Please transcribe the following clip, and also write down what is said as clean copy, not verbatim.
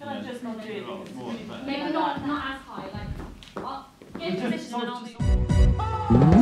Can I just not do it? Maybe not as high, like, up. Get in position and I'll do it.